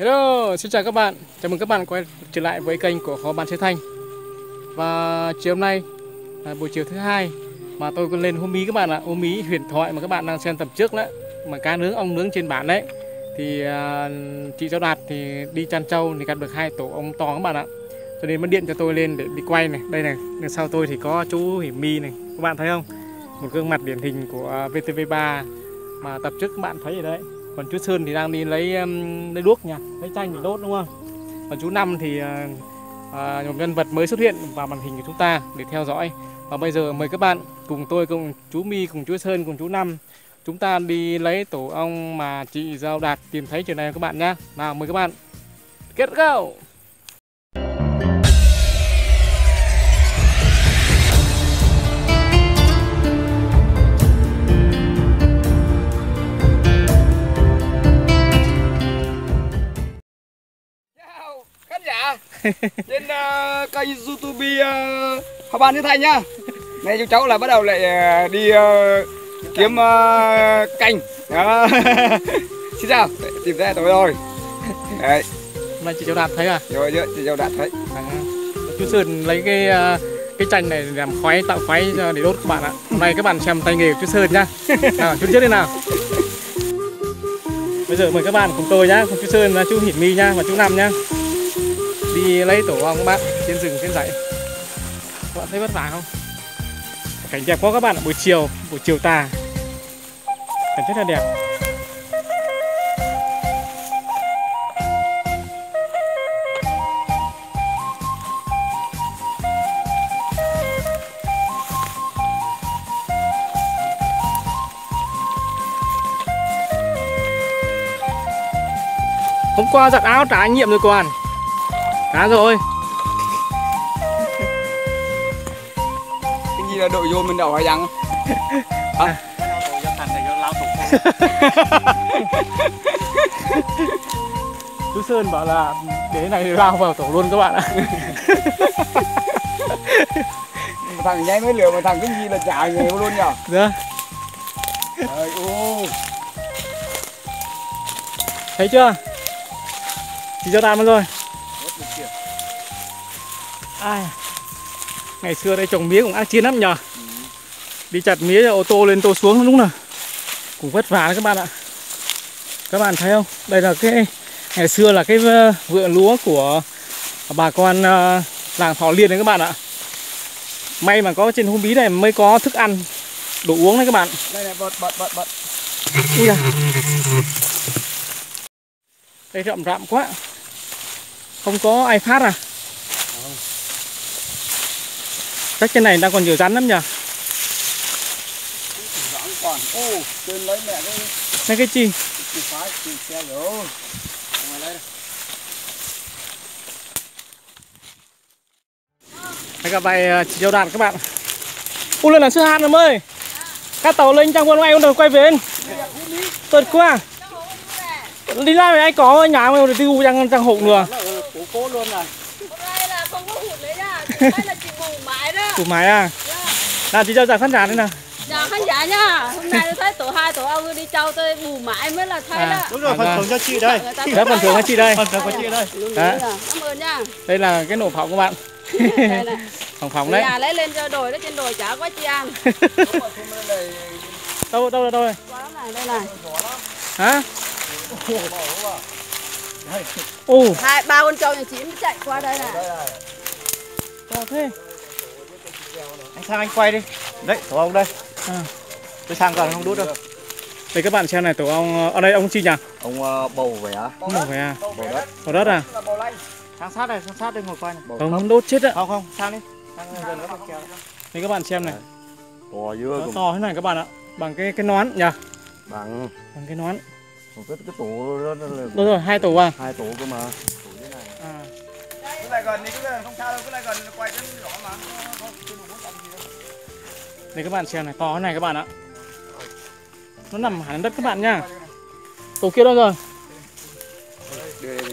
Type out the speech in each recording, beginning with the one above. Hello, xin chào các bạn. Chào mừng các bạn quay trở lại với kênh của Hoa Ban Xứ Thanh. Và chiều hôm nay là buổi chiều thứ hai mà tôi còn lên hôm ý các bạn ạ. Hôm ý huyền thoại mà các bạn đang xem tập trước đấy, mà cá nướng ong nướng trên bản đấy. Thì chị Giao Đạt thì đi chăn trâu thì gặp được hai tổ ong to các bạn ạ. Cho nên mới điện cho tôi lên để đi quay này. Đây này, đằng sau tôi thì có chú Hiểm My này. Các bạn thấy không? Một gương mặt điển hình của VTV3 mà tập trước các bạn thấy ở đấy. Còn chú Sơn thì đang đi lấy đuốc nha, lấy chanh để đốt đúng không? Còn chú Năm thì một nhân vật mới xuất hiện vào màn hình của chúng ta để theo dõi. Và bây giờ mời các bạn cùng tôi, cùng chú My, cùng chú Sơn, cùng chú Năm, chúng ta đi lấy tổ ong mà chị Giao Đạt tìm thấy chiều này các bạn nhá. Nào mời các bạn. Kết go! Trên kênh YouTube Hoa Ban Xứ Thanh nhá. Nay chú cháu là bắt đầu lại đi kiếm canh. Xin chào, tìm ra tối rồi. Đấy. Mà chị Châu Đạt thấy à? Rồi, chị Châu Đạt thấy. Chú Sơn lấy cái chanh này làm khói, tạo khói để đốt các bạn ạ. Hôm nay các bạn xem tay nghề của chú Sơn nhá. Nào, chú trước đi nào. Bây giờ mời các bạn cùng tôi nhá, cùng chú Sơn, chú Hiểm My nhá và chú Năm nhá. Đi lấy tổ ong các bạn trên rừng trên dãy. Các bạn thấy vất vả không? Cảnh đẹp quá các bạn ạ, buổi chiều tà. Cảnh rất là đẹp. Hôm qua giặt áo trải nghiệm rồi còn. Cá rồi. Cái gì là đội vô mình đậu hay răng? Hả? Chú Sơn bảo là để này lao vào tổ luôn các bạn ạ. Thằng nháy mới lừa mà thằng cái gì là trả người luôn nhở? Dạ. Thấy chưa? Chị cho đàn mất rồi. Ai, ngày xưa đây trồng mía cũng ác chiến lắm nhờ. Đi chặt mía ô tô lên tô xuống đúng là cũng vất vả đấy các bạn ạ. Các bạn thấy không? Đây là cái ngày xưa là cái vườn lúa của bà con làng Thọ Liên đấy các bạn ạ. May mà có trên hôm bí này mới có thức ăn, đồ uống đấy các bạn. Đây này, bật. Đây rậm rạm quá. Không có ai phát à? Chắc trên này đang còn nhiều rắn lắm nhờ. Này cái chi? Đây gặp lại chị Giao Đạt các bạn. U lên là sư hạt em ơi. Các tàu lên trong quân anh quay về. Tuyệt quá. Đi ra này anh có nhà mà đi u trang hộ nữa. Cố luôn rồi. Đây là không có hụt đấy nha. Đây là chỉ mù mái đó. Mù mái à? Nào chị cho chào khán giả đây nào. Chào khán giả nha. Hôm nay tôi thấy tổ hai tổ ong đi trâu tôi mù mái mới là thấy đó. Đúng rồi, phần thưởng cho chị đây. Đó phần thưởng cho chị đây. Phần thưởng của chị đây. Cảm ơn nha. Đây là cái nổ phỏng các bạn. Đây là phỏng đấy. Nhà lấy lên cho đồi đó, trên đồi chả quá chị ăn. Đâu là đâu? Đây này. Hả? Hai ba con trâu nhà chị mới chạy qua đây này. Thế. Anh sang anh quay đi. Đấy tổ ong đây. Tôi sang còn không đút đâu. Đây các bạn xem này tổ ong. Ở đây ông chi nhỉ? Ông bầu vẽ. Ông bầu vẽ. Bầu đất à? Sang sát đây, ngồi quay này. Ông không đốt chết ạ. Không sang đi. Đây các bạn xem này. To dữ. To thế này các bạn ạ. Bằng cái nón nhỉ? Bằng cái nón. Cái tổ đó là... Đúng rồi, hai tổ à? Hai tổ cơ mà. Tổ như này. Cứ lại gần đi, cứ lại gần không sao đâu, cứ lại gần quay cái rõ mà. Đây các bạn xem này, to thế này các bạn ạ. Nó nằm hẳn đất các bạn nha. Tổ kia đâu rồi? Đưa đây,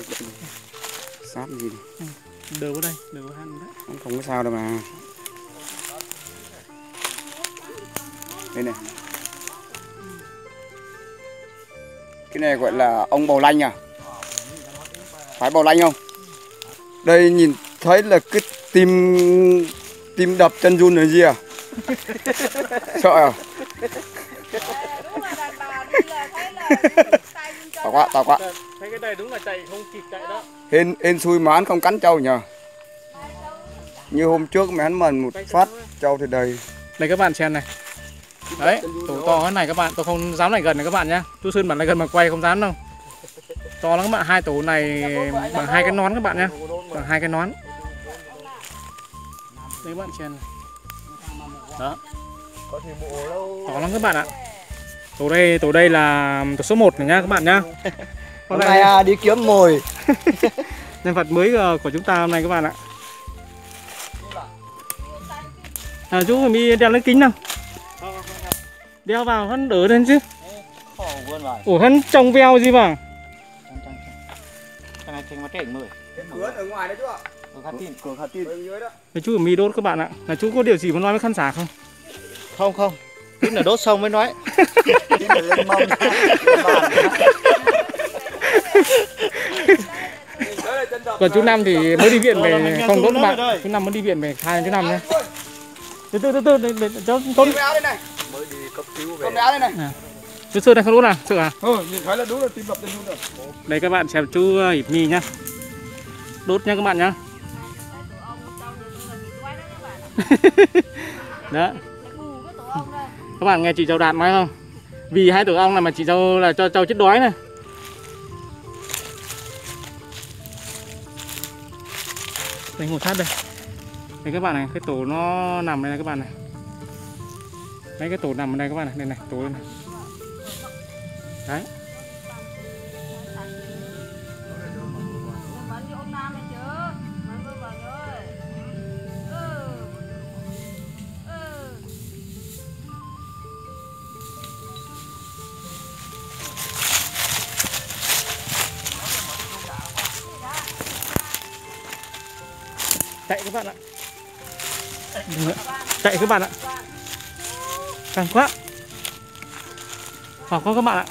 sát gì này. Đưa vào đây, đưa vào hẳn đấy. Không có sao đâu mà. Đây này. Cái này gọi là ong bầu lanh à? Phải bao lanh không? Đây nhìn thấy là cái tim đập chân run là gì à? Sợ à? Đúng là đàn bà đi là thấy là tay run chân. Tao quá. Thấy cái này đúng là chạy không kịp chạy đó. Hên xui mà hắn không cắn trâu nhờ. Như hôm trước mày hắn mần một phát trâu thì đầy. Này các bạn xem này. Đấy, tổ to cái này các bạn, tôi không dám lại gần này các bạn nhá. Chú Sơn bản lại gần mà quay không dám đâu. To lắm các bạn, hai tổ này bằng hai cái nón các bạn nhá. Bằng hai cái nón. Đấy các bạn xem này. Đó. To lắm các bạn ạ. Tổ đây là tổ số 1 này nhá các bạn nhá. Hôm nay đi kiếm mồi. Nhân vật mới của chúng ta hôm nay các bạn ạ. Chú phải đi đeo lên kính nào. Đeo vào hân đỡ lên chứ. Ủa hân trồng veo gì vào. Cái này trồng mà trển mười. Cái cửa ở ngoài đấy chú ạ. Cửa Hà Tin. Đấy, chú ở mi đốt các bạn ạ. Là chú có điều gì muốn nói với khán giả không? Không. Tin là đốt xong mới nói. Tin là lên mông. Còn chú Năm thì mới đi viện về không đốt các bạn. Chú Năm mới đi viện về 2 tháng thứ 5 nhé. Từ từ để cho con này. Mới đi cấp cứu về. Con đá đây này. Chú Sơn này không đốt à? Sợ à? Ừ, nhìn thấy là đúng là tim đập lên luôn rồi. Đây các bạn xem chú Hiệp Nhi nhá. Đốt nha các bạn nhá. Đó. Các bạn nghe chị Châu Đạt nói không? Vì hai tổ ong này mà chị Châu là cho Châu chết đói này. Đây ngồi sát đây. Đây các bạn này, cái tổ nó nằm đây này các bạn này. Đấy cái tổ nằm ở đây các bạn này, đây này, tổ đây này. Đấy. Chạy các bạn ạ. Chạy các bạn ạ. Càng quá. Hoảng quá các bạn ạ.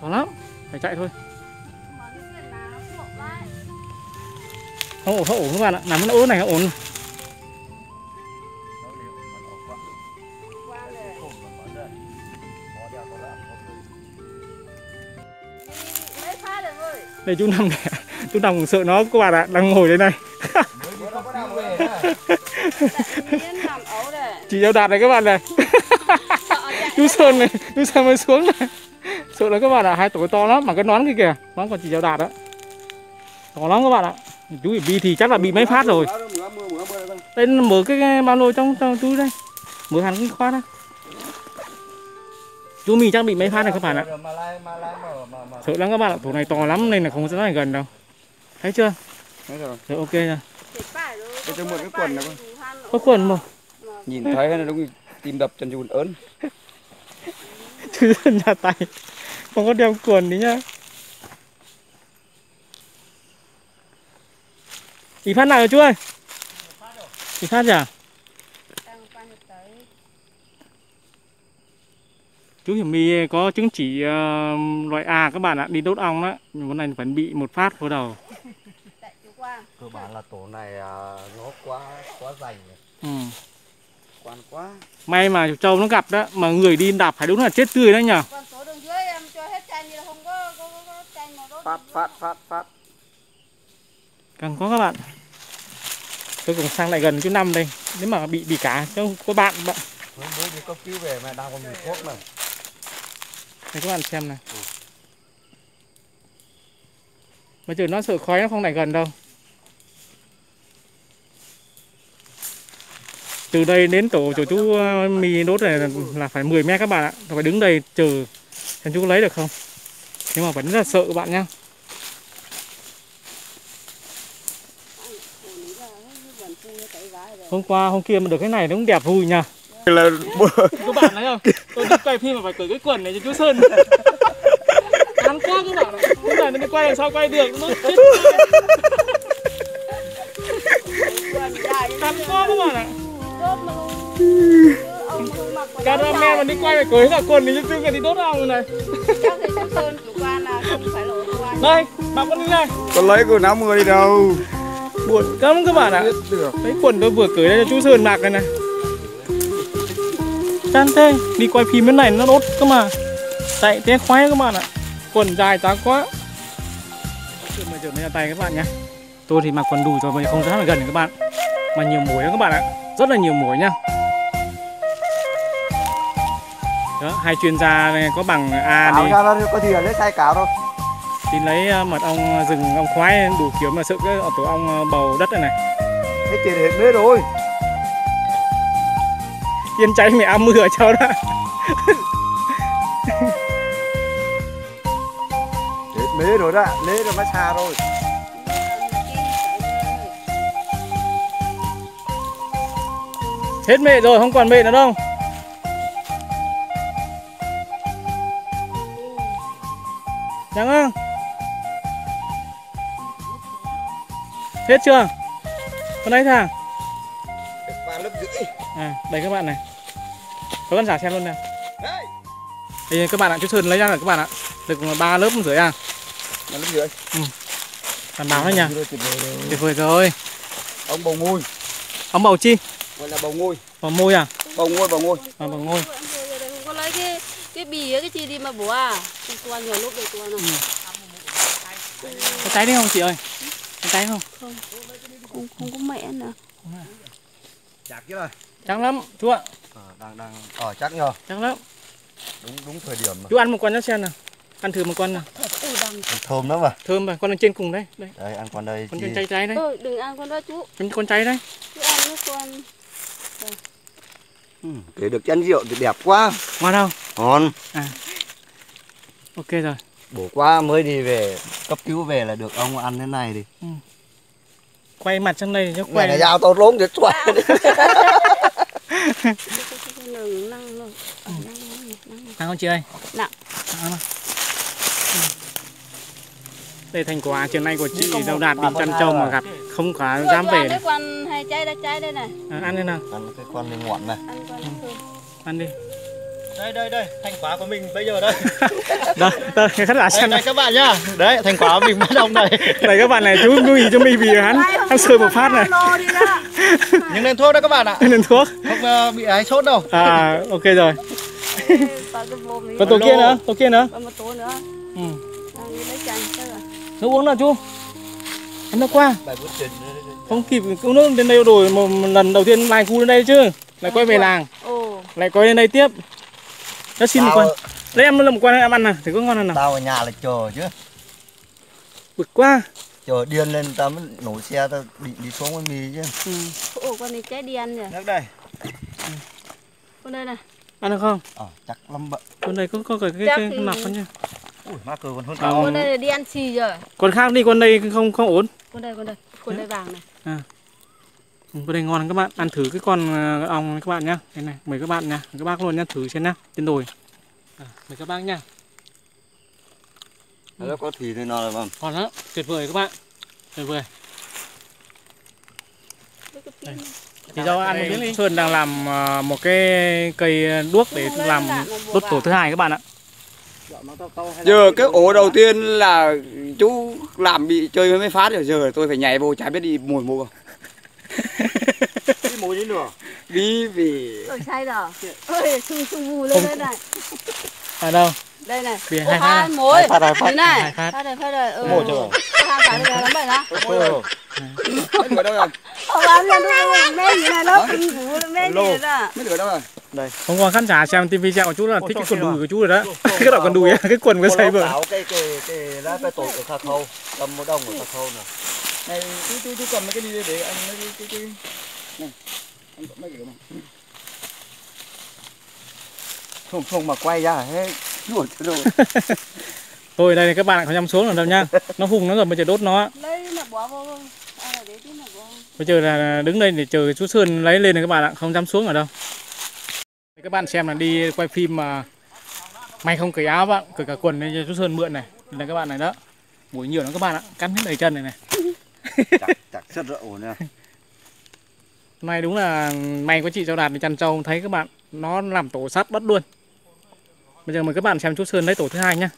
Khó lắm. Phải chạy thôi. Không ổn các bạn ạ. Nắm nó ố này ổn. Đây chú Năm này. Chú Năm sợ nó các bạn ạ. Đang ngồi đây này. Chị Châu Đạt này các bạn này. Chú Sơn này, chú Sơn mới xuống này. Sợ đấy các bạn ạ, hai tổ to lắm mà cái nón kia kìa, nón còn chị Châu Đạt đó. To lắm các bạn ạ. Chú bị bi thì chắc là bị mấy phát rồi. Đây mở cái ba lô trong túi đây. Mở hẳn cái khóa ra. Chú mình chắc bị mấy phát này các bạn ạ. Sợ lắm các bạn ạ, tổ này to lắm nên là không dám lại gần đâu. Thấy chưa? Thấy rồi. Được, ok rồi. Để cho mượn cái quần này coi. Có quần mà. Nhìn thấy nó đúng tim đập chân run ớn. Chú Sơn nhà tay. Không có đeo quần đấy nhá. Bị phát nào rồi chú ơi? Bị phát rồi à? Chú Hiểm My có chứng chỉ loại A các bạn ạ, đi đốt ong đó. Nhưng con này phải bị một phát vào đầu. Cơ bản là tổ này nó quá rành. Quan quá. May mà trâu nó gặp đó, mà người đi đạp phải đúng là chết tươi đấy nhỉ. Còn tổ đường dưới em cho hết chanh thì không có chanh mà đốt. Phát. Càng có các bạn. Tôi cũng sang lại gần chú Năm đây. Nếu mà bị cá chứ có bạn. Mới đi cấp cứu về mà đang còn mùi thuốc này. Đây các bạn xem này. Bây giờ nó sợ khói nó không lại gần đâu. Từ đây đến tổ chỗ chú Mì đốt này là phải 10 mét các bạn ạ. Phải đứng đây chờ xem chú lấy được không. Nhưng mà vẫn rất là sợ các bạn nhá. Hôm kia mà được cái này nó cũng đẹp vui nha. Các bạn thấy không? Tôi thích quay phim mà phải cởi cái quần này cho chú Sơn. Đáng quá các bạn ạ. Lúc này nó mới quay làm sao quay được. Nó chết. Đáng quá các bạn ạ. Cameraman mà đi quay phải cưới cả quần thì chứ chưa đi đốt ong này. Các thầy Sơn chủ quan là không phải là chủ quan. Đây, mặc con đi này. Con lấy quần áo mưa đi đâu. Buồn lắm các bạn ạ. Đấy, quần tôi vừa cưới đây cho chú Sơn mặc này này. Chán thế, đi quay phim bên này nó đốt cơ mà. Chạy té khoái các bạn ạ. Quần dài tá quá. Mà trở nên là tay các bạn nhé. Tôi thì mặc quần đùi rồi mà không dám là gần các bạn. Mà nhiều muỗi đó các bạn ạ. Rất là nhiều muỗi nha. Đó, hai chuyên gia này có bằng A đi. Cáo ra có thì lấy sai cáo thôi. Thì lấy mật ong rừng, ong khoái đủ kiểu mà sợ cái tổ ong bầu đất này này. Hết tiền hết mế rồi. Yên cháy mẹ ăn mưa cháu đó. Hết mế rồi đó, lễ rồi mát xa rồi. Hết mẹ rồi, không còn mẹ nữa đâu. Chẳng không? Hết chưa? Con đấy thằng. À, đây các bạn này. Có khán giả xem luôn nè. Đây các bạn ạ, chú Sơn lấy ra rồi các bạn ạ. Được 3 lớp rưỡi à? 3 lớp rưỡi. Ừ. Đảm bảo đấy nha. Tuyệt vời rồi. Ông bầu ngôi. Ông bầu chi? Gọi là bầu ngôi. Bầu môi à? Bầu ngôi, bầu ngôi. À, bầu ngôi. Không có lấy cái bì ấy, cái chi đi mà bố à? Có cháy đấy không chị ơi? Có cháy không? Không. Không có mẹ nữa. Chắc chứ rồi. Chắc lắm chú ạ. Đang chắc nhờ. Chắc lắm. Đúng thời điểm mà. Chú ăn một con nhá sen nào. Ăn thử một con nào. Thơm lắm mà. Thơm mà, con ở trên cùng đấy. Đây. Đấy ăn con đây. Con chi... cháy cháy đấy. Ừ, đừng ăn con đó chú. Con cháy đấy. Chú ăn với con. Ừ. Để được chén rượu thì đẹp quá. Ngon không? Ngon. À. Ok rồi. Bổ quá mới đi về cấp cứu về là được ông ăn thế này đi. Ừ. Quay mặt trong đây cho quay. Này dao tao lốm để quay. Ăn không chị ơi? Nào. Đây thành quả chiều nay của chị Giao Đạt đi chăn trâu mà gặp không có dám về. Cái quan hay trái đây này. À, ăn đi nào. Ăn cái con này ngọn này. Ăn đi. Đây, thành quả của mình bây giờ đây. Đây, này các bạn nhá. Đấy, thành quả của mình bắt ông này. Này các bạn này, chú nuôi cho mình vì hắn sờ một phát này. Những nền thuốc đó các bạn ạ. Nền thuốc. Không bị ái sốt đâu. À, ok rồi. Còn tổ kia nữa. Còn một tổ nữa. Ừ. Nước uống nào chú? Em nó qua. Không kịp uống nước đến đây rồi, một lần đầu tiên vài cu đến đây chứ. Lại quay về làng. Lại quay đến đây tiếp. Nó xin tao... một con. Lấy em làm một con em ăn nào, thử có ngon hơn nào. Tao ở nhà là chờ chứ. Bực quá. Chờ điên lên tao mới nổ xe tao định đi xuống con mì chứ. Ừ. Ủa con này chết điên rồi. Nước đây. Ừ. Con đây này. Ăn được không? Ờ, chắc lắm bận. Con đây có cái thì... nọc con nha. Ui, má cờ còn hơn tao. Con đây là đi ăn xì rồi. Con khác đi, con đây không ổn. Con đây. Con đây vàng này. À. Con đây ngon các bạn, ăn thử cái con ong này các bạn nhá. Cái này, mời các bạn nha, các bác luôn nhá, thử xem nhá, trên đồi. À, mời các bác nha. Nó có thịt nên nó là ngon. Ngon lắm, tuyệt vời các bạn. Tuyệt vời. Thì do anh Sơn đang làm một cái cây đuốc để làm đốt tổ thứ hai các bạn ạ. Giờ cái ổ đầu tiên là chú làm bị chơi mới phát rồi, giờ tôi phải nhảy vô chả biết đi mồi không. Đi mồi đi nữa. Đi về. Tôi sai rồi. Ôi, xung vù lên đây này. Ở đâu? Đây này. Hai mồi. Phát này. Ừ. Mồi chưa? Hai cái này lắm vậy đó. Mồi rồi. Mấy đứa đâu rồi? Ông ăn luôn. Mấy đứa này nó kinh vú, mấy đứa đó. Mấy đứa đâu rồi? Đây. Không còn khán giả xem tivi của chú là thích cái quần đùi của chú rồi đó. Cái đọc quần đùi, cái quần cái xay vừa. Cái lá cây tổ của Thạc Khâu, cầm một đồng của Thạc Khâu này. Này, chú cầm mấy cái đi để anh mấy cái này. Anh cầm mấy cái này. Không mà quay ra hết. Nuột rồi. Thôi đây này các bạn, không nhắm xuống rồi đâu nha. Nó hùng nó rồi bây giờ đốt nó. Lấy là bỏ vô. Bây giờ là đứng đây để chờ chú Sơn lấy lên này các bạn ạ, không dám xuống ở đâu. Các bạn xem là đi quay phim mà mày không cởi áo bạn, cởi cả quần lên cho chú Sơn mượn này. Đây là các bạn này đó. Muỗi nhiều lắm các bạn ạ, cắn hết đầy chân này này. Chắc rất là ổn nha. Hôm nay đúng là may có chị Giao Đạt đi chăn trâu, thấy các bạn nó làm tổ sắt bắt luôn. Bây giờ mời các bạn xem chú Sơn lấy tổ thứ hai nhá.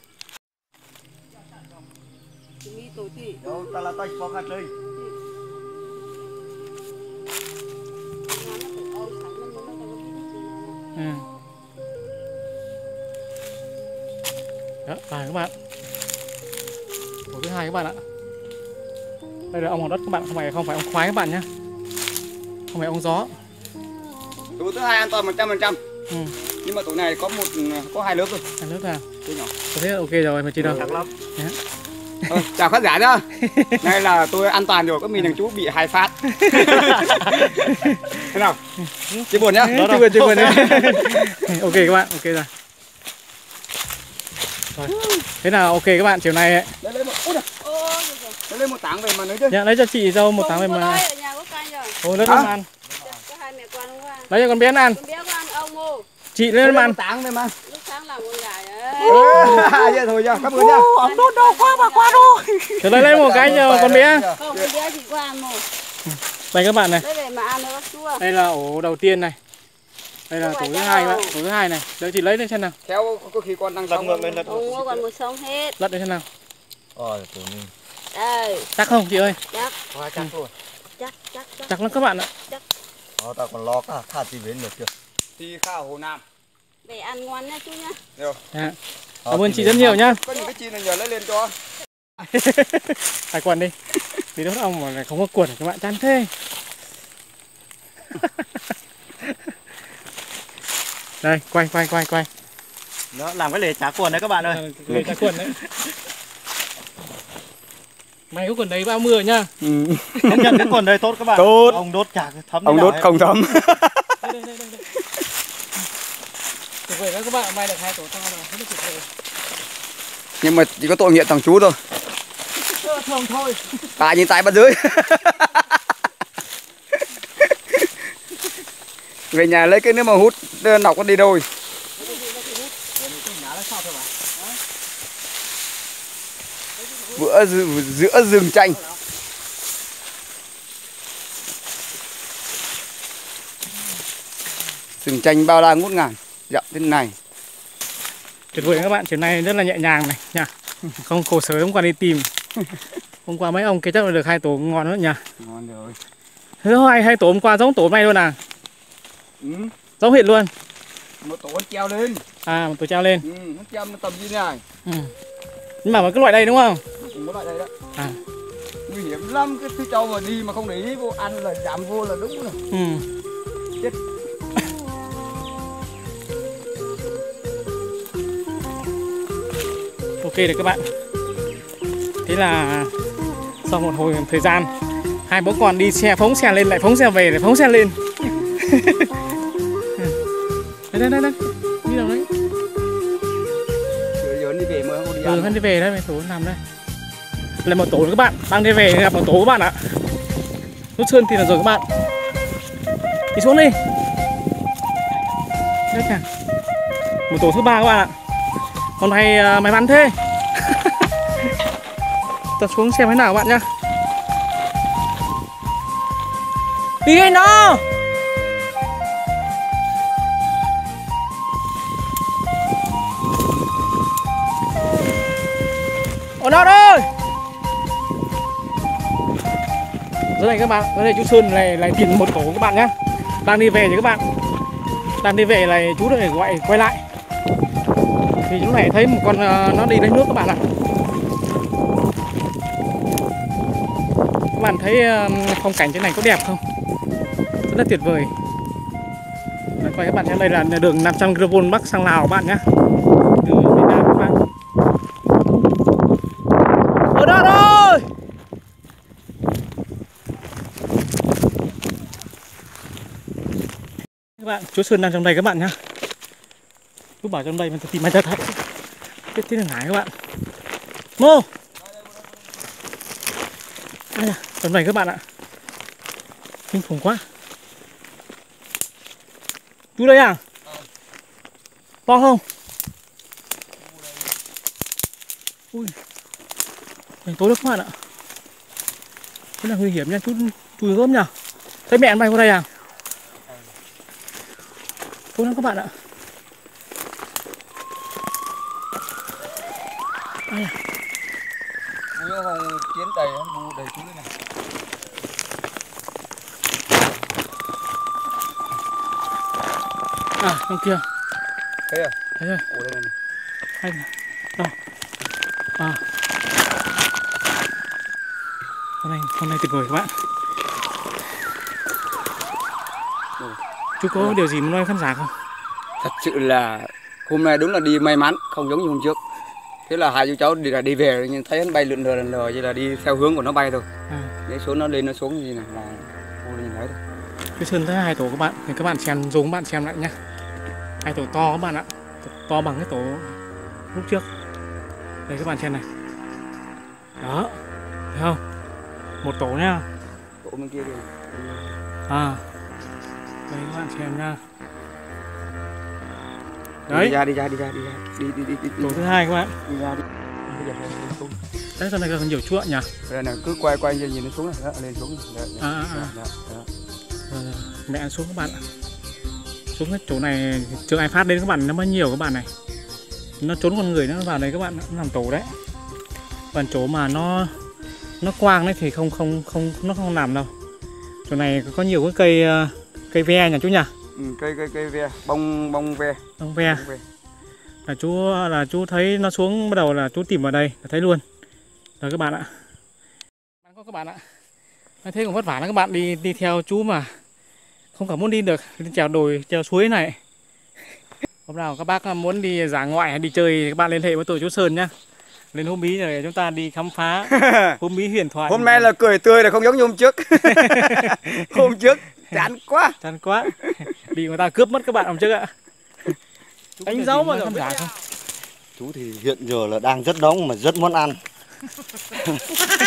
Ni tối thị. Đâu ta là tay phong hạt đây. Đó, tài các bạn. Tổ thứ hai các bạn ạ. Đây là ong hòn đất các bạn, không phải ong khoái các bạn nhé. Không phải ong gió. Tổ thứ hai an toàn 100%. Nhưng mà tổ này có hai lớp rồi. Hai lớp à? Thế là ok rồi mà chị đâu. Chào khán giả nhá. Đây là tôi an toàn rồi, có mình thằng chú bị hai phát. Thế nào? Chị buồn nhá. Chị buồn nhá. Ok các bạn, ok rồi. Rồi. Thế nào ok các bạn, chiều nay ấy. Lấy một tảng về mà lấy chứ. Dạ, lấy cho chị dâu một tảng về mà. Ôi lấy con ăn. Lấy cho con bé ăn. Con bé con ăn ong ngô. Chị lên mà ăn. Tảng về mà. Lúc sáng làm con gà ấy. Dạ thôi nha, cảm ơn nha. Ong đốt đâu quá mà quá rồi. Thế lấy một cái cho con bé. Không, con bé chị qua ăn một. Đây các bạn này. Đây là ổ đầu tiên này. Đây là tổ thứ hai các bạn, tổ thứ hai này. Để chị lấy lên xem nào. Theo có khi con đang lật ngược lên lật. Ồ, còn một sống hết. Lật lên xem nào. Ôi, tổ mình. Đây. Chắc không chị ơi? Chắc. Quá chắc rồi. Chắc. Chắc lắm các bạn ạ. Chắc. Đó, ta còn lo cả khá tí bến được chưa? Tí khá ở Hồ Nam. Để ăn ngon nha chú nhá. Được. Dạ. Cảm ơn chị rất nhiều nhá. Có những cái chi này nhờ lấy lên cho. Phải quần đi. Tí đốt ong mà không có quần các bạn chán thế. Đây, quay. Đó, làm cái lề trá quần đấy các bạn ơi. Lề trá quần đấy. May có quần đấy bao mưa nhá. Nhận cái quần đấy tốt các bạn. Tốt. Ông đốt chả thấm. Ông đốt không thấm. Đây. Tuyệt vời các bạn, may được hai tổ to là hết sức tuyệt vời. Nhưng mà chỉ có tội nghiệp thằng chú thôi. Thường thôi. Tại nhìn tại bắt dưới. Về nhà lấy cái nước mà hút nọc nó đi đâu. Giữa rừng chanh. Rừng chanh bao la ngút ngàn. Dạo thế này. Tuyệt vời các bạn, chiều nay rất là nhẹ nhàng này nha. Không khổ sở hôm qua đi tìm. Hôm qua mấy ông kia chắc là được hai tổ ngon nữa nha. Ngon rồi. Thứ hai tổ hôm qua giống tổ hôm nay luôn à? Giống hiện luôn. Một tổ treo lên. À, một tổ treo lên. Nó treo tầm như thế này. Nhưng mà cái loại đây đúng không? Cái loại đây đó. À. Nguy hiểm lắm, cái thứ trâu mà đi mà không để ý vô ăn là giảm vô là đúng rồi. Chết. Ok rồi các bạn. Thế là sau một hồi thời gian, hai bố con đi xe phóng xe lên lại phóng xe về lại phóng xe lên. Đây. Đi đâu đấy? Đi về mà không đi ăn. Hắn đi về đấy, tổ nằm đây. Lại một tổ các bạn, đang đi về gặp một tổ các bạn ạ. Nút sơn thì là rồi các bạn. Đi xuống đi. Đấy cả. Một tổ thứ ba các bạn ạ. Con này mày bắn thế. Ta xuống xem thế nào các bạn nhá. Đi anh đó. Ổn đâu rồi. Dưới này các bạn, dưới này chú Sơn này tìm một tổ các bạn nhá. Đang đi về thì các bạn. Đang đi về này chú này gọi quay lại. Thì chú này thấy một con nó đi lấy nước các bạn ạ. Các bạn thấy phong cảnh trên này có đẹp không? Rất là tuyệt vời. Đấy, quay các bạn xem đây là đường 500 km Bắc sang Lào các bạn nhá. Từ Việt Nam các bạn. Ở đó rồi. Các bạn, chú Sơn đang trong đây các bạn nhá. Chú bảo trong đây mình tìm mày ra thật. Chết thế là ngái các bạn. Mô. Đây à, trong này các bạn ạ. Kinh khủng quá. Chú đây à? To không? Ui. Tối lắm các bạn ạ. Rất là nguy hiểm nha, chú chui gớm nhờ. Thấy mẹ bay qua đây à? Tối lắm các bạn ạ. Búa không kiến đầy, búa đầy thứ này. À, trong kia. Thấy à? Thấy rồi. Ủa đây này. Hay này. Đâu? À. Con này tuyệt vời các bạn. Chú có điều gì muốn nói khán giả không? Thật sự là hôm nay đúng là đi may mắn, không giống như hôm trước. Thế là hai chú cháu đi về nhưng thấy nó bay lượn lờ vậy là đi theo hướng của nó bay thôi. Cái số nó lên nó xuống gì này là cô nhìn thấy thôi. Cái sơn thấy hai tổ các bạn, thì các bạn xem dùng bạn xem lại nhá. Hai tổ to các bạn ạ, to bằng cái tổ lúc trước. Đây các bạn xem này. Đó, thấy không? Một tổ nha. Tổ bên kia đi. À. Đây các bạn xem nha. Đấy. Đi ra. Tổ thứ hai các bạn. Đi ra đi. Đấy con này còn nhiều chuột nhỉ? Đây này cứ quay nhìn nó xuống này, đó, lên xuống. Đấy. Mẹ ăn xuống các bạn ạ. Xuống cái chỗ này chưa ai phát đến các bạn, nó mới nhiều các bạn này. Nó trốn con người nó vào đây các bạn, nó làm tổ đấy. Còn chỗ mà nó quang đấy thì nó không làm đâu. Chỗ này có nhiều cái cây ve nhà chú nhỉ? Ừ, cây ve, bông ve. Bông ve. Là chú thấy nó xuống bắt đầu là chú tìm vào đây, là thấy luôn. Rồi các bạn ạ. Các bạn ạ. Thế cũng vất vả lắm các bạn đi theo chú mà không cả muốn đi được, đi trèo đồi, trèo suối này. Hôm nào các bác muốn đi dã ngoại hay đi chơi thì các bạn liên hệ với tôi chú Sơn nhá. Lên Hôm Bí rồi chúng ta đi khám phá Hôm Bí huyền thoại. Hôm nay là cười tươi là không giống như hôm trước. Hôm trước chán quá bị người ta cướp mất các bạn hôm trước ạ. Anh giấu mà không giả không? Chú thì hiện giờ là đang rất nóng mà rất muốn ăn.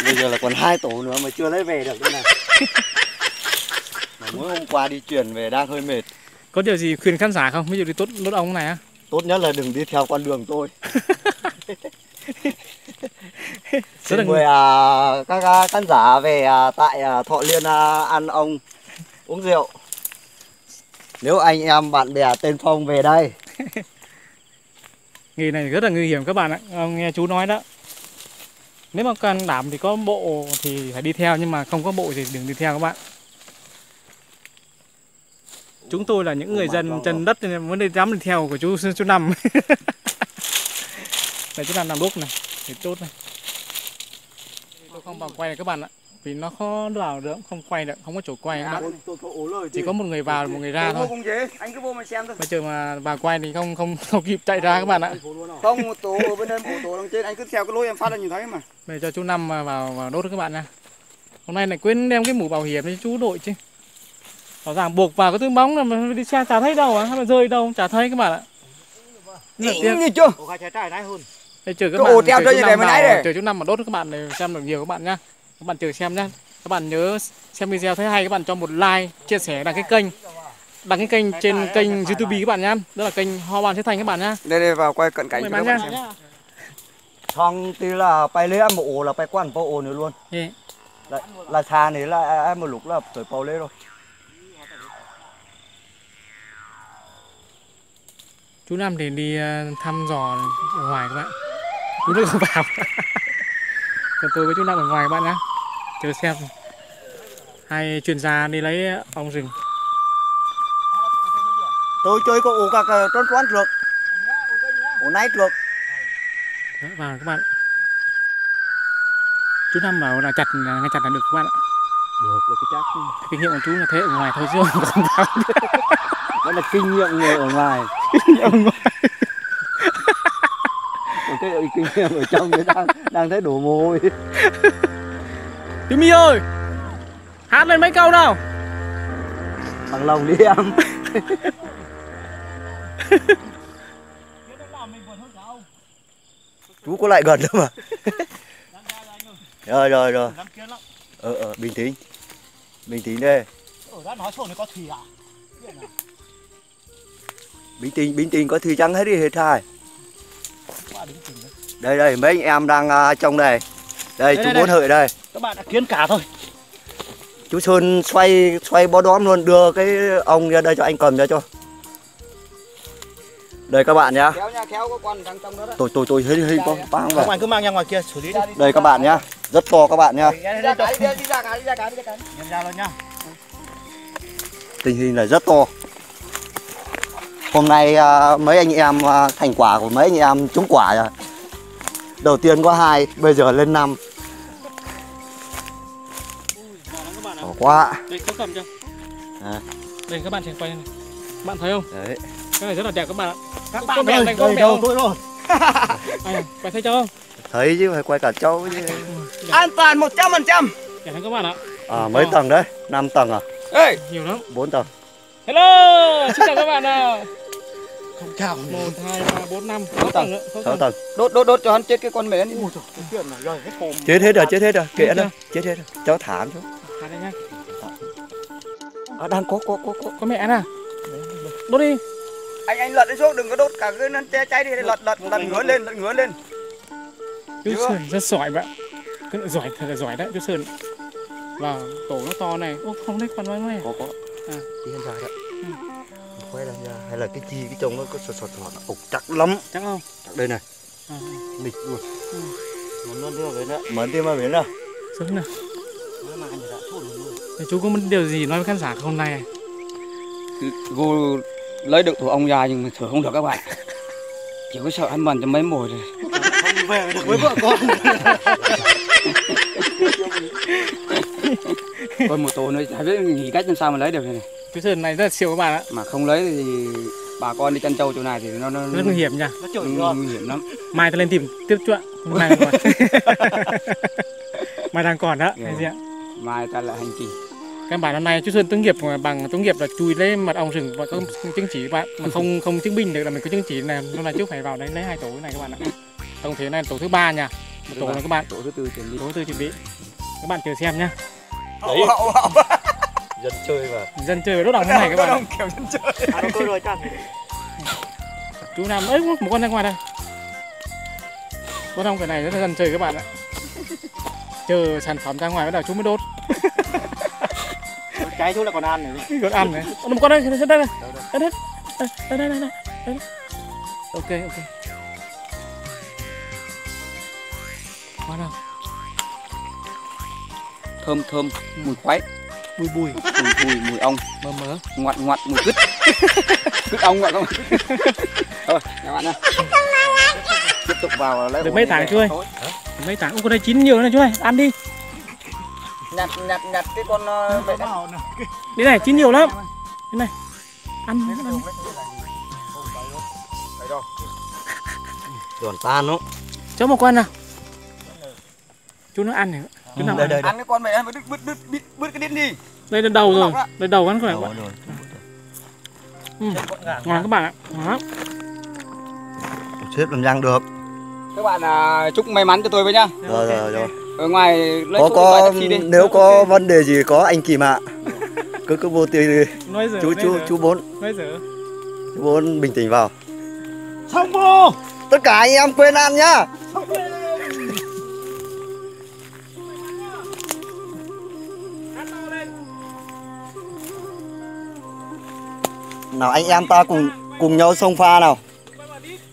Bây giờ là còn hai tổ nữa mà chưa lấy về được nữa này. Mà mỗi hôm qua đi chuyển về đang hơi mệt. Có điều gì khuyên khán giả không? Ví dụ đi đốt ong này á. Tốt nhất là đừng đi theo con đường tôi. Xin mời các khán giả về tại Thọ Liên ăn ong, uống rượu. Nếu anh em bạn bè tên Phong về đây. Nghề này rất là nguy hiểm các bạn ạ. Nghe chú nói đó. Nếu mà cần đảm thì có bộ thì phải đi theo, nhưng mà không có bộ thì đừng đi theo các bạn. Chúng tôi là những người dân chân đất nên muốn đi dám đi theo của chú Năm. Đây chú Năm làm đúc này, thì tốt này. Tôi không vào quay này các bạn ạ, vì nó khó vào được, không quay được, không có chỗ quay các bạn. Chỉ có một người vào, một người ra thôi. Anh cứ vô mà xem thôi. Bây giờ mà vào quay thì không kịp chạy ra các bạn ạ. Không, tổ ở bên em, tổ đằng trên, anh cứ theo cái lối em phát là nhìn thấy mà. Để cho chú Năm vào đốt các bạn nha. Hôm nay này quên đem cái mũ bảo hiểm cho chú đội chứ. Rõ ràng buộc vào cái túi bóng là mà đi xe chả thấy đâu à, hay là rơi đâu, chả thấy các bạn ạ. Như chưa? Đây chờ các bạn, chờ chú Năm mà đốt các bạn này xem được nhiều các bạn nhá. Các bạn chờ xem nhé. Các bạn nhớ xem video thấy hay các bạn cho một like, chia sẻ, đăng cái kênh trên kênh YouTube các bạn nhá. Đó là kênh Hoa Ban Xứ Thanh các bạn nhá. Đây vào quay cận cảnh cho các bạn xem. Xong thì là phải lấy một ổ là phải quan vào ổ nữa luôn. Là xa này là em một lúc là tới bao lấy rồi. Chú Năm thì đi thăm dò ở ngoài các bạn. Chú nó không vào. Còn tôi với chú Năm ở ngoài các bạn nhé. Chờ xem. Hai chuyên gia đi lấy ong rừng. Tôi chơi có ổ cả trốn toán được. Ổ nái được. Vào các bạn. Chú Năm bảo là chặt ngay chặt là được các bạn ạ. Được cái chắc. Kinh nghiệm của chú là thế, ở ngoài thôi chứ không vào. Đó là kinh nghiệm người ở ngoài. Kinh nghiệm ở ngoài. Thế kinh nghiệm ở trong thì đang thấy đổ mồ hôi. Tí Mi ơi, hát lên mấy câu nào. Bằng lòng đi em. Chú có lại gần nữa mà. Rồi. Bình tĩnh đây. Ở đó nói xuống có thủy à? Bình tĩnh có thủy trắng hết đi hết thai. Đây mấy anh em đang trong này. Đây chú muốn hợi đây. Các bạn đã kiến cả thôi. Chú Sơn xoay bó đóm luôn, đưa cái ong ra đây cho anh cầm ra cho. Đây các bạn nhá. Tôi hình con không vậy. Cứ mang ra ngoài kia xử lý đi. Đây các bạn nhá. Rất to các bạn nhá. Tình hình là rất to. Hôm nay mấy anh em thành quả của mấy anh em trúng quả rồi. Đầu tiên có 2, bây giờ lên 5. Ủa quá. Đây có cầm chưa? À. Đây các bạn sẽ quay này. Bạn thấy không? Đấy. Cái này rất là đẹp các bạn ạ. Các bạn ơi, đây đâu tôi rồi. À, quay thấy cháu không? Thấy chứ, phải quay cả cháu chứ. An toàn 100%. Để thấy các bạn ạ. À, mấy tầng đấy? 5 tầng à? Ê, nhiều lắm. 4 tầng. Hello, xin chào các bạn nào. Không chào. 1 2 3 4 5 6 tầng nữa, 6 tầng. Đốt cho hắn chết cái con mến. Ui trời, cái chuyện này rồi hết hồn. Chết hết rồi, kệ nó. Chết hết rồi. Cháu thả nó. Thả đây nhá. À, đang có mẹ nè. Đốt đi. Anh lật đi xuống, đừng có đốt cả cái nó cháy đi, lật ngửa lên. Chú Sơn rất giỏi bạn. Cái này giỏi thật là giỏi đấy, chú Sơn. Vào tổ nó to này. Ô không đấy, con nói này. Có. À, cái hiện tại ạ. Quay là nhà hay là cái chi cái trông nó có sọt ục chắc lắm. Chắc không? Chắc đây này. À. Mịt luôn. Nó đưa về nữa. Mến thêm vào bến nào. Sướng nào. Mà anh đã thốt luôn. Thế chú có điều gì nói với khán giả hôm nay này? Vô lấy được thủ ong dài nhưng mà thử không được các bạn. Chỉ có sợ ăn mần cho mấy mồi thôi. Không về được với vợ con. Con một tổ nữa, hãy biết nghỉ cách làm sao mà lấy được này. Cái sườn này rất là siêu các bạn ạ. Mà không lấy thì bà con đi chăn trâu chỗ này thì nó rất nguy hiểm nha. Nó nguy hiểm lắm. Mai ta lên tìm tiếp chú ạ. Mai còn. Mai đang còn đó. Cái gì ạ? Mai ta lại hành kỳ. Các bạn hôm nay chú Sơn tốt nghiệp bằng tốt nghiệp là chui lấy mật ong rừng và có chứng chỉ các bạn, mà không chứng minh được là mình có chứng chỉ này, nên là trước phải vào đấy lấy 2 tổ này các bạn ạ. Tổng thể này tổ thứ 3 nha. Một tổ này các bạn, tổ thứ tư chuẩn bị. Các bạn chờ xem nhá. Đấy. Dân chơi và đốt ong thế này các bạn. Kiểu dân chơi. À, tôi rồi chăn. Chú Nam ấy một con ra ngoài đây. Con ong cái này rất là dân chơi các bạn ạ. Chờ sản phẩm ra ngoài bắt đầu chú mới đốt. Cái chú là còn ăn này. Còn ăn này. Một con đây, đây. Ok. Quá nào. Thơm, mùi khoái. Mùi ong. Mơ. Ngoặt mùi cứt. Cứt ong ngoặt không? Thôi, các bạn ơi. Tiếp tục vào lấy. Được mấy tảng chú ơi. Mấy tảng. Ô con đây chín nhiều nữa này chú ơi, ăn đi. Nhặt cái con vậy đấy này chín nhiều lắm. Thế này. Ăn. Giòn tan lắm. Cháu một con nào. Chú nó ăn này. Chú nào đây. Ăn cái con mày ăn mới đứt cái đít đi. Đây là đầu rồi. Đây đầu ăn rồi. Ngon các bạn ạ. Ngon. Xếp làm răng được. Các bạn chúc may mắn cho tôi với nhá. Rồi. Ở ngoài có nếu có vấn đề gì có anh Kìm ạ. Cứ vô tư chú bốn bình tĩnh vào. Xong vô. Tất cả anh em quên ăn nhá. Nào anh em ta cùng nhau xông pha nào.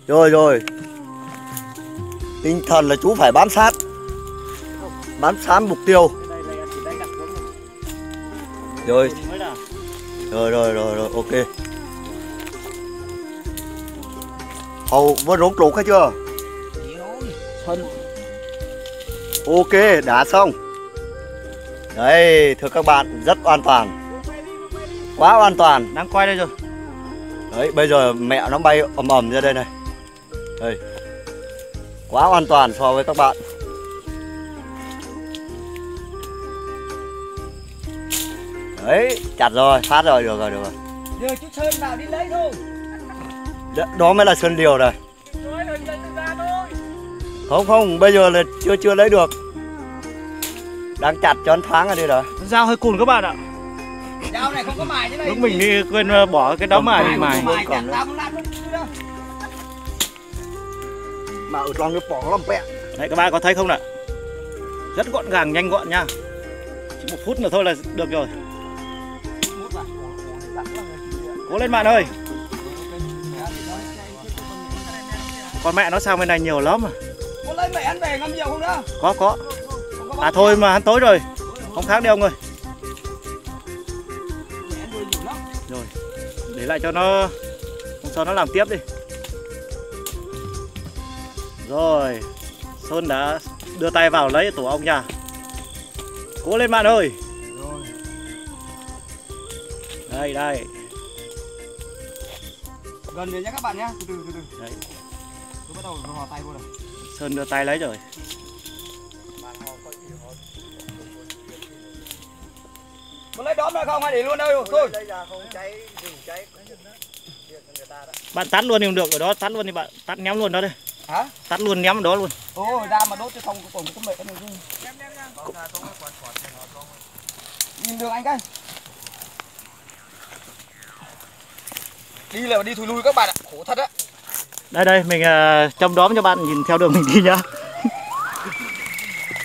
Rồi. Tinh thần là chú phải bám sát mục tiêu. Rồi, ok. Hầu vẫn rốt rột hết chưa? Ok, đã xong. Đấy, thưa các bạn, rất an toàn. Quá an toàn. Đang quay đây rồi. Đấy, bây giờ mẹ nó bay ầm ra đây này. Đây. Quá an toàn so với các bạn. Đấy, chặt rồi, phát rồi, được rồi. Đưa chú Sơn vào đi lấy thôi. Đó mới là Sơn điều rồi. Không, bây giờ là chưa lấy được. Đang chặt cho ăn tháng rồi đi rồi. Dao hơi cùn các bạn ạ. Dao này không có mài thế này. Lúc mình đi quên bỏ cái đó mài. Mà ở trong cái bỏ nó làm bẹ. Đấy các bạn có thấy không ạ? Rất gọn gàng, nhanh gọn nha. Chỉ 1 phút nữa thôi là được rồi. Cố lên bạn ơi. Con mẹ nó sang bên này nhiều lắm. Con lấy mẹ ăn về ngâm nhiều không đó? Có. À thôi mà ăn tối rồi. Không khác đi ông ơi. Rồi, để lại cho nó, hôm sau nó làm tiếp đi. Rồi, Sơn đã đưa tay vào lấy tổ ong nha. Cố lên bạn ơi. Đây. Gần đến nhé các bạn nhé, từ từ. Đấy. Tôi bắt đầu hò tay vô rồi. Sơn đưa tay lấy rồi. Có lấy đóm ra không hay để luôn đâu thôi. Bạn tắt luôn thì không được, ở đó tắt luôn thì bạn tắt ném luôn đó đây. Hả? Tắt luôn ném ở đó luôn. Ôi ra mà đốt cho xong còn cái mệt này. Ném nha. Nhìn được anh cái. Đi là đi thui lui các bạn ạ, khổ thật á. Đây mình trông đóm cho bạn nhìn theo đường mình đi nhá.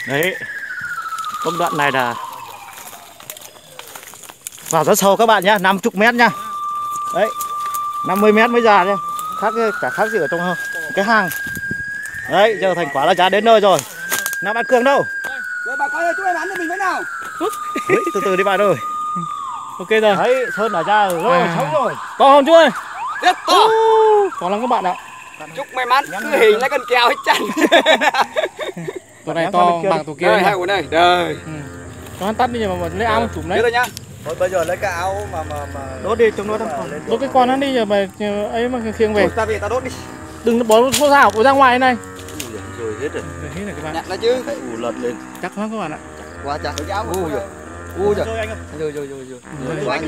Đấy. Công đoạn này là vào rất sâu các bạn nhá, 50 mét nhá. Đấy. 50 mét mới ra nhá. Khác gì ở trong cái hang. Đấy, giờ thành quả là chả đến nơi rồi. Nào bạn Cường đâu? Rồi bà coi ơi, chú em bán cho mình với nào. Đấy, từ đi bạn ơi. Ok rồi. Đấy, Sơn đã ra rồi, sống rồi. To không chú ơi? Rất to. To lắm các bạn ạ. Chúc may mắn, cứ hình lấy con kéo hết chăn. Tổ này to bằng tổ kia. Đây, hai của này. Đời. Nó tắt đi nhỉ, mà lấy áo chùm đấy. Đấy nhá. Thôi bây giờ lấy cái áo mà đốt đi, chúng đốt cái con nó đi rồi mà ấy mà khiêng về. Ta về ta đốt đi. Đừng bó ra, bỏ ra ngoài này. Rồi hết rồi. Thế này các bạn. Nhặt ra chứ. Lật lên. Chắc lắm các bạn ạ. Quá chắc. Cái áo. Rơi nhiều quá.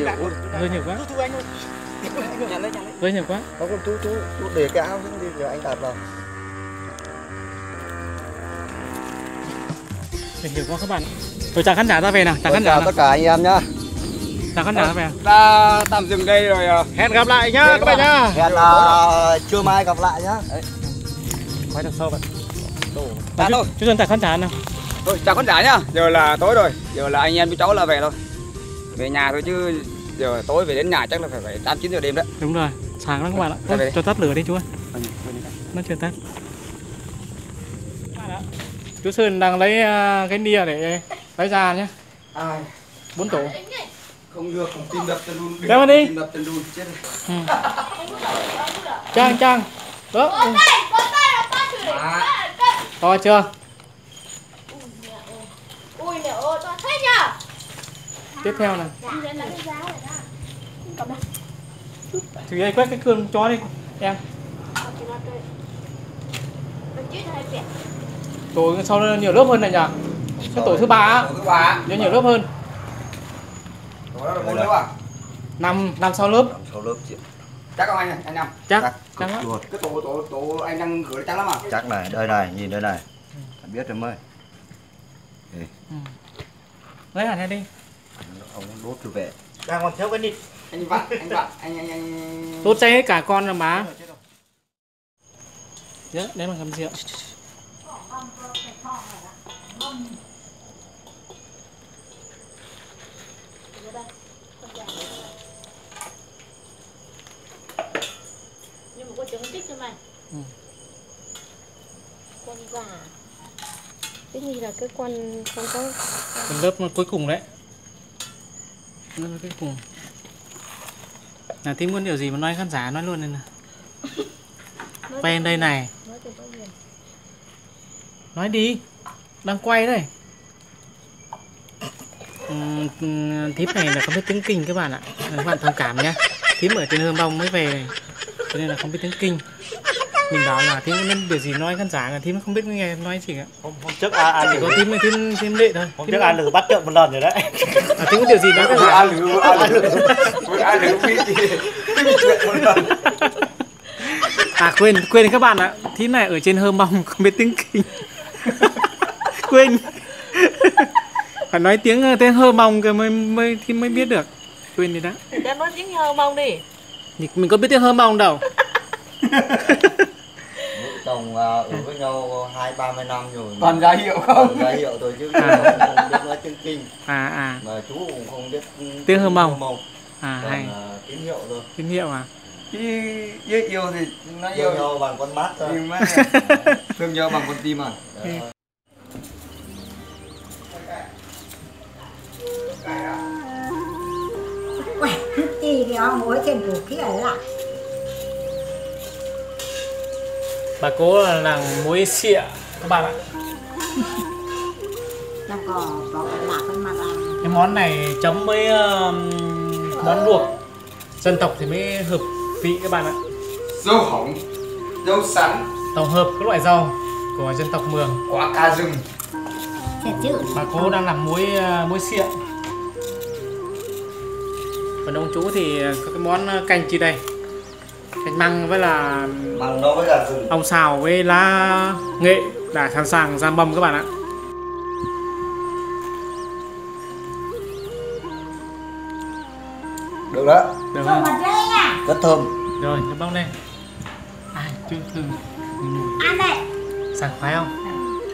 Rơi nhiều quá. Có con chú để cái áo xuống đi rồi anh đạp vào. Rơi nhiều quá các bạn. Rồi chào khán giả ra về nào, chào khán giả tất cả anh em nhá. Chào khán giả ra về. Ta tạm dừng đây rồi, hẹn gặp lại nhá các bạn nhá. Hẹn là trưa mai gặp lại nhá. Đấy. Quay đằng sau bạn. Đổ. Thôi, chú dân tại khán giả nào. Thôi chào khán giả nhá, giờ là tối rồi, giờ là anh em với cháu là về thôi. Về nhà thôi chứ giờ tối về đến nhà chắc là phải 8-9 giờ đêm đấy. Đúng rồi, sáng lắm các bạn ạ. Ôi, cho tắt lửa đi chú ơi. Nó chưa tắt. Chú Sơn đang lấy cái nia để lấy ra nhé. 4 tổ. Không được, không tìm đập chân đun. Kéo vào đi. Trang. Đó. To chưa? Tiếp theo này. Thủy ơi quét cái cương chó đi em. Tổ sau nó nhiều lớp hơn này nhỉ? Cái tổ thứ 3 á. Nhiều lớp hơn. Đó là 4 lớp à? 5 6 lớp. Chắc không anh này, anh Năm. Chắc luôn. Cái tổ anh đang gửi chắc lắm à? Chắc này, đây này, nhìn đây này. Biết rồi mới. Lấy hạt này đi. Ông đốt từ về. Đang còn thiếu cái nịt. Anh vặn. Đốt cháy hết cả con rồi má. Đấy, đấy là cầm rượu. Nhưng mà cô trứng tích cho mày. Con già. Cái gì là cái con có. Con lớp cuối cùng đấy. Nó cái cùng. Là tí muốn điều gì mà nói khán giả nói luôn đây nè. Quay đây này. Nói đi. Đang quay đây. Thím này là không biết tiếng Kinh các bạn ạ. Các bạn thông cảm nhé. Thím ở trên Hương Bông mới về này. Cho nên là không biết tiếng Kinh. Mình bảo là thím nên điều gì nói khán giả là thím không biết nghe nói gì cả. Hôm trước ai chỉ có thím lệ thôi. Hôm trước ai lử bắt trợn một lần rồi đấy. À thím có điều gì nói khán giả? Ai lử biết gì. Trợn một lần. À quên các bạn ạ. Thím này ở trên Hương Bông không biết tiếng Kinh. Quên. Phải nói tiếng Hơ Mông cơ mới biết được. Quên đi đã. Em nói tiếng Hơ Mông đi. Mình có biết tiếng Hơ Mông đâu. Tổng ở với nhau 2-30 năm rồi. Còn ra hiệu không? Còn ra hiệu thôi chứ không biết nói tiếng Kinh. Mà chú cũng không biết tiếng Hơ Mông. À hay. Tín hiệu rồi. Tín hiệu à? Chứ yêu thì nó yêu nhau bằng con mắt thôi. Thương nhau bằng con tim à? Bà cố là nàng muối xịa các bạn ạ. Cái món này chấm với món luộc dân tộc thì mới hợp vị các bạn ạ. Dâu hỏng, dâu sắn, tổng hợp các loại rau của dân tộc Mường. Quả cà rừng. Bà cố đang làm muối xịa. Còn ông chú thì có cái món canh chi đây, canh măng với là ong xào với lá nghệ đã sẵn sàng ra mâm các bạn ạ. Được đó, được không? Rất thơm. Rồi, nhấp bông lên. À, chưa từng ăn đây. Sảng khoái không?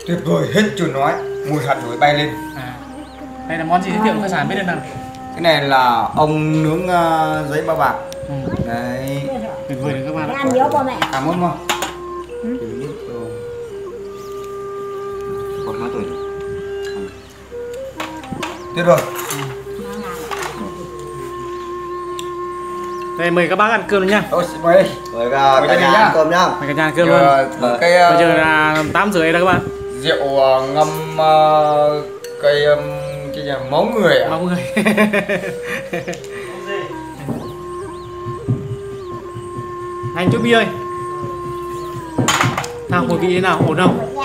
Tuyệt vời, hết chuyện nói, mùi hạt nổi bay lên. À, đây là món gì giới thiệu với sản biết được nào? Cái này là ong nướng giấy bao bạc. Đấy. Tuyệt vời đấy các bạn. Ăn nhiều bò mẹ. Cảm ơn không? Còn nói tuổi. Tuyệt vời. Đây mời các bác ăn cơm luôn nha. Ôi, mời đi. Mời cả nhà ăn cơm nha. Mời cả nhà ăn cơm luôn. Bây giờ là 8:30 đó các bạn. Rượu ngâm cây cái gì máu người à? Máu người. Anh chú Bi ơi. Nào mùi vị thế nào? Ổn không?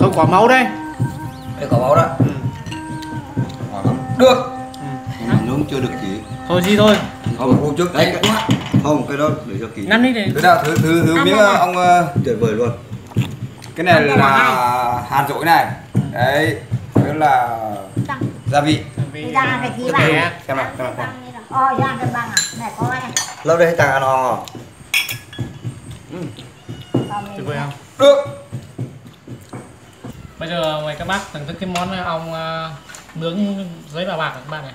Không có máu đây. Đây có máu đó. Được. Nướng chưa được gì. Thôi gì thôi. Không trước đấy quá. Không cái đó để cho kỹ. Ngăn đi để. Thứ nào thứ miếng ông tuyệt vời luôn. Cái này là hạt dổi này. Đấy, đó là gia vị. Gia vị xem nào, xem nào. Ồ, ra cái băng à. Này có này. Lâu đây chẳng ăn hò. Tuyệt vời không? Được. Bây giờ mời các bác thưởng thức cái món ong nướng giấy bà bạc các bạn này.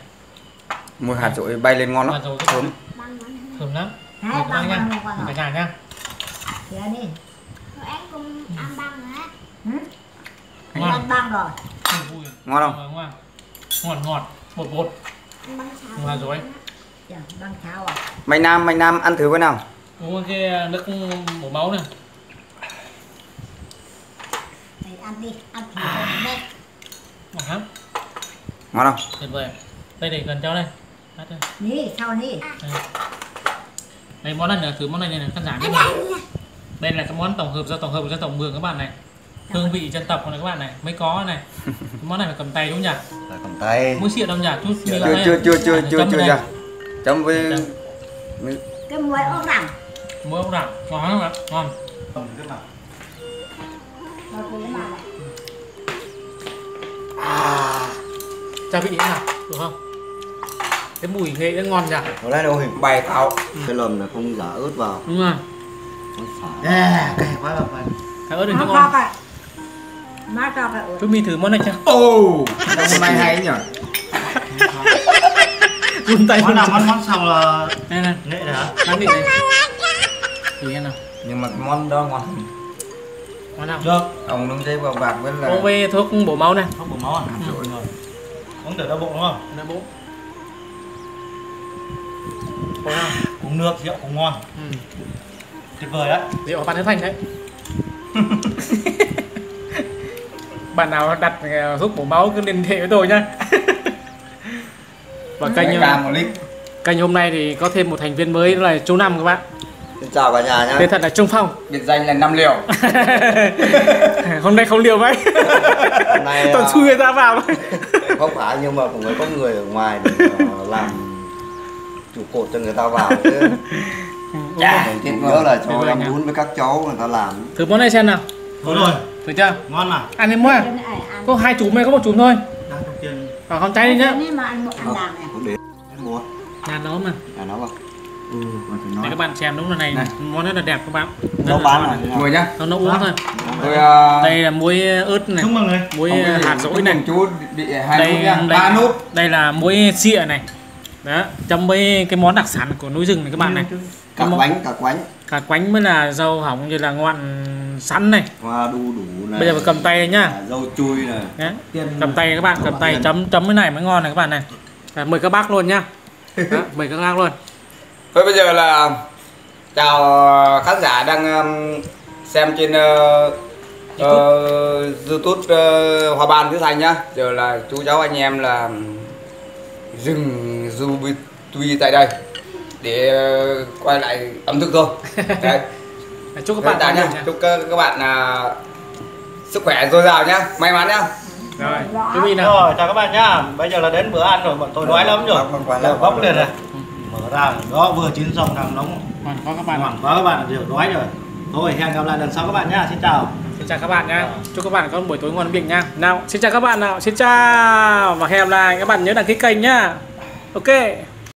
Mùi hạt dổi bay lên ngon lắm. Thơm. Thơm lắm. Mời các bác nha. Cả nhà nha. Thì ăn đi. Em cũng ăn băng rồi á. Ngon. Ăn băng rồi. Ngon không? Ngọt, bột. Mùi hạt dổi. Mày Nam ăn thử cái nào. Uống cái nước bổ máu này. Mày ăn đi, ăn thử cái ngon lắm. Ngon không? Tuyệt vời. Đây để gần cháu đây. Đi, sau đi. Đây món này là thứ món này này căn giản. Đây là cái món tổng hợp của dân tộc Mường các bạn này. Hương vị dân tộc này các bạn này mới có này. Món này phải cầm tay đúng nhỉ? Phải cầm tay. Muối xịa đông nhỉ? Chút chưa. Chấm với cái muối ốc rằm. Muối ốc rằm ngon lắm ạ, ngon. Gia vị thế nào? Đúng không? Cái mùi nghệ nó ngon nhỉ? Nó lại đâu hình bày tạo. Cái lồng này không giả ớt vào. Đúng rồi. Cái quá là phần. Cái ớt này nó ngon. Chú Mi thử món này chưa? Ồ, hôm nay hay nhỉ? Run tay món nào món xong là đây này, nghệ này hả? Ăn đi này. Thử nào. Nhưng mà món đó ngon. Món nào? Được. Ông nướng dây vào bạc với là. Có về thuốc bổ máu này. Thuốc bổ máu à? Rồi. Uống thử đau bụng đúng không? Đau bụng. Uống nước rượu cũng ngon. Tuyệt vời đấy. Rượu Hoa Ban Xứ Thanh đấy. Bạn nào đặt thuốc bổ máu cứ liên hệ với tôi nhá. Và kênh hôm nay thì có thêm một thành viên mới là chú Năm các bạn. Xin chào cả nhà nhá. Tên thật là Trung Phong. Biệt danh là Năm Liều. Hôm nay không liều mấy. Toàn xui người ra vào. Không phải nhưng mà cũng có người ở ngoài để làm chủ cột cho người ta vào chứ. Mình nhớ là cho làm bún với các cháu người ta làm. Thử món này xem nào. Thôi rồi. Thử chưa? Ngon mà. Ăn đến mua. Có 2 chùm hay có 1 chùm thôi. Còn không cháy đi nhá. Nhà nấu mà. Nhà nấu không? Để các bạn xem đúng là này món rất là đẹp các bạn. Nó bán là người nhá. Nó uống thôi. Đây là muối ớt này, muối hạt dổi này. Chú bị 2 nút. Đây là muối xịa này. Đó, chấm với cái món đặc sản của núi rừng này các bạn này. Cả quánh mới là dâu hỏng như là ngoạn sẵn này, hoa đu đủ này. Bây giờ phải cầm tay nhá, dâu chui này, cầm tay các bạn, cầm tay chấm chấm cái này mới ngon này các bạn này. Mời các bác luôn nhá. Mời các bác luôn. Thôi bây giờ là chào khán giả đang xem trên YouTube Hoa Ban Xứ Thanh nhá. Giờ là chú cháu anh em là dừng du tuy tại đây để quay lại ẩm thực thôi. Đấy. Chúc các bạn nhá. Chúc các bạn sức khỏe dồi dào nhá, may mắn nhá. Rồi, rồi, chào các bạn nhá. Bây giờ là đến bữa ăn rồi, bọn tôi đói lắm rồi. Bóc lên này. Mở ra đó, vừa chín xong đang nóng. Ngon quá các bạn. Ngon quá các bạn, giờ đói rồi. Thôi hẹn gặp lại lần sau các bạn nhá. Xin chào. Xin chào các bạn nhá. Chúc các bạn có một buổi tối ngon miệng nha. Nào, xin chào các bạn nào. Xin chào và hẹn gặp lại các bạn, nhớ đăng ký kênh nhá. Ok.